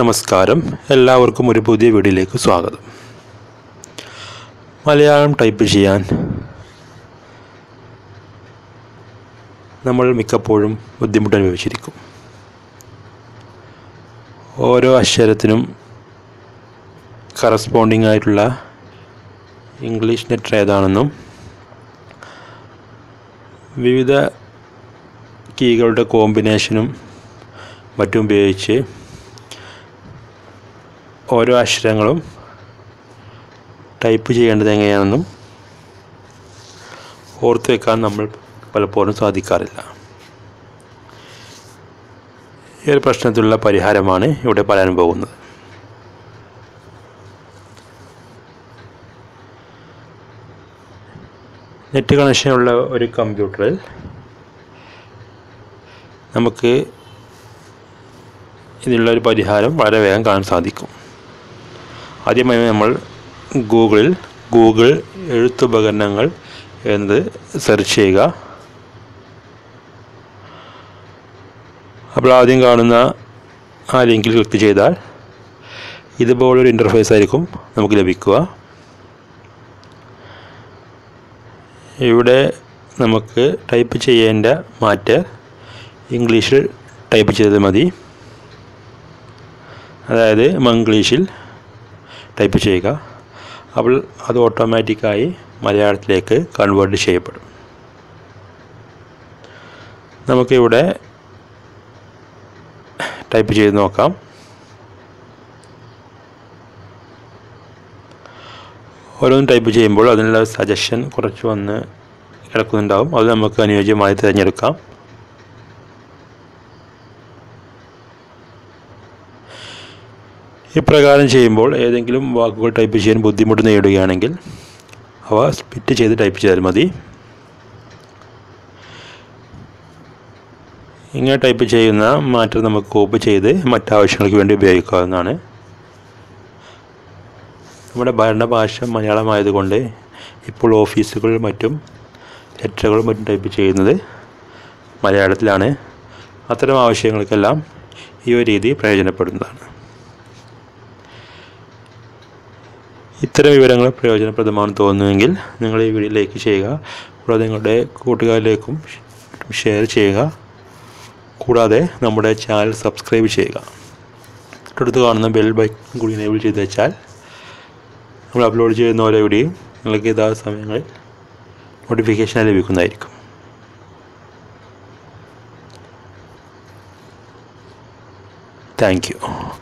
നമസ്കാരം എല്ലാവർക്കും ഒരു പുതിയ വീഡിയോയിലേക്ക് സ്വാഗതം മലയാളം ടൈപ്പ് ചെയ്യാൻ നമ്മൾ മിക്കപ്പോഴും ബുദ്ധിമുട്ട് അനുഭവിച്ചിരിക്കും ഓരോ അക്ഷരത്തിനും കറസ്പോണ്ടിംഗ് ആയിട്ടുള്ള ഇംഗ്ലീഷ് ലെറ്റർ ഏതാണെന്നും വിവിധ കീകളുടെ കോമ്പിനേഷനും മറ്റും ഉപയോഗിച്ച് ഓരോ അക്ഷരങ്ങളും ടൈപ്പ് ചെയ്യേണ്ടത് എങ്ങനെയാണെന്നും ഓർത്ത് വെക്കാൻ നമ്മൾ പലപ്പോഴും സാധിക്കാറില്ല ഈ ഒരു പ്രശ്നത്തിലുള്ള പരിഹാരമാണ് ഇവിടെ പറയാൻ പോകുന്നത് നെറ്റ് കണക്ഷനുള്ള ഒരു കമ്പ്യൂട്ടറിൽ നമുക്ക് ഇതിനുള്ളൊരു പരിഹാരം വളരെ വേഗം കാണാൻ സാധിക്കും ആദ്യമായി നമ്മൾ ഗൂഗിളിൽ ഗൂഗിൾ എഴുത്തുപകരണങ്ങൾ എന്നത് സെർച്ച് ചെയ്യുക അപ്പോൾ ആദ്യം കാണുന്ന ആ ലിങ്കിൽ ക്ലിക്ക് ചെയ്താൽ ഇതുപോലൊരു ഇൻ്റർഫേസ് ആയിരിക്കും നമുക്ക് ലഭിക്കുക ഇവിടെ നമുക്ക് ടൈപ്പ് ചെയ്യേണ്ട മാറ്റ് ഇംഗ്ലീഷിൽ ടൈപ്പ് ചെയ്തത് മതി അതായത് മംഗ്ലീഷിൽ ടൈപ്പ് ചെയ്യുക അപ്പോൾ അത് ഓട്ടോമാറ്റിക്കായി മലയാളത്തിലേക്ക് കൺവേർട്ട് ചെയ്യപ്പെടും നമുക്കിവിടെ ടൈപ്പ് ചെയ്ത് നോക്കാം ഓരോന്നും ടൈപ്പ് ചെയ്യുമ്പോൾ അതിനുള്ള സജഷൻ കുറച്ച് വന്ന് കിടക്കുന്നുണ്ടാവും അത് നമുക്ക് അനുയോജ്യമായി തിരഞ്ഞെടുക്കാം ഇപ്രകാരം ചെയ്യുമ്പോൾ ഏതെങ്കിലും വാക്കുകൾ ടൈപ്പ് ചെയ്യാൻ ബുദ്ധിമുട്ട് നേരിടുകയാണെങ്കിൽ അവ സ്പ്ലിറ്റ് ചെയ്ത് ടൈപ്പ് ചെയ്താൽ മതി ഇങ്ങനെ ടൈപ്പ് ചെയ്യുന്ന മാറ്റം നമുക്ക് കോപ്പി ചെയ്ത് മറ്റാവശ്യങ്ങൾക്ക് വേണ്ടി ഉപയോഗിക്കാവുന്നതാണ് നമ്മുടെ ഭരണഭാഷ മലയാളമായതുകൊണ്ട് ഇപ്പോൾ ഓഫീസുകളിലും മറ്റും ലെറ്ററുകളും മറ്റും ടൈപ്പ് ചെയ്യുന്നത് മലയാളത്തിലാണ് അത്തരം ആവശ്യങ്ങൾക്കെല്ലാം ഈ ഒരു രീതി പ്രയോജനപ്പെടുന്നതാണ് ഇത്തരം വിവരങ്ങൾ പ്രയോജനപ്രദമാണെന്ന് തോന്നുമെങ്കിൽ നിങ്ങൾ ഈ വീഡിയോ ലൈക്ക് ചെയ്യുക കൂടാതെ നിങ്ങളുടെ കൂട്ടുകാരിലേക്കും ഷെയർ ചെയ്യുക കൂടാതെ നമ്മുടെ ചാനൽ സബ്സ്ക്രൈബ് ചെയ്യുക തൊട്ടടുത്ത് കാണുന്ന ബെൽ ബൈക്കൺ കൂടി എനേബിൾ ചെയ്ത് വെച്ചാൽ നമ്മൾ അപ്ലോഡ് ചെയ്യുന്ന ഓരോ വീഡിയോയും നിങ്ങൾക്ക് യഥാർത്ഥ സമയങ്ങളിൽ നോട്ടിഫിക്കേഷൻ ലഭിക്കുന്നതായിരിക്കും താങ്ക് യു